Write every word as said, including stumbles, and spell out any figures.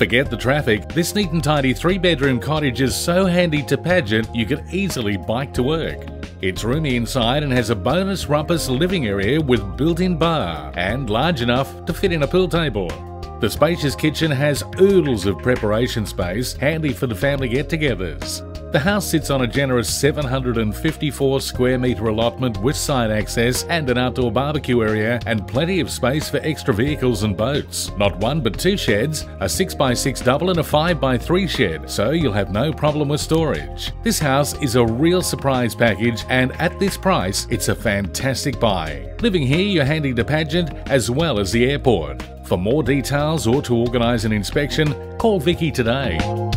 Forget the traffic, this neat and tidy three-bedroom cottage is so handy to Paget you could easily bike to work. It's roomy inside and has a bonus rumpus living area with built-in bar and large enough to fit in a pool table. The spacious kitchen has oodles of preparation space, handy for the family get-togethers. The house sits on a generous seven hundred fifty-four square metre allotment with side access and an outdoor barbecue area and plenty of space for extra vehicles and boats. Not one but two sheds, a six by six double and a five by three shed, so you'll have no problem with storage. This house is a real surprise package, and at this price, it's a fantastic buy. Living here, you're handy to Paget as well as the airport. For more details or to organise an inspection, call Vicky today.